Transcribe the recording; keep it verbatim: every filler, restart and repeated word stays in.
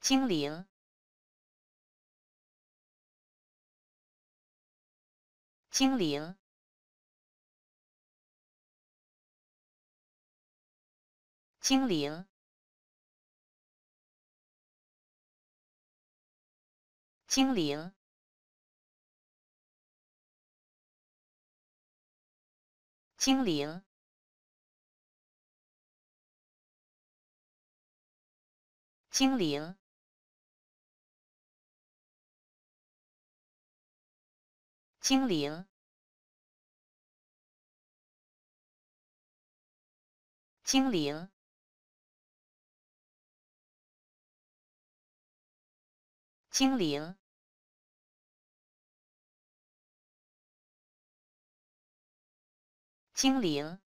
精灵，精灵，精灵，精灵，精灵。 精灵，精灵，精灵，精灵，精灵。